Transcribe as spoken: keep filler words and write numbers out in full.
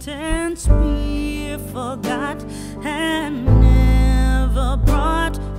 sentence be forgot and never brought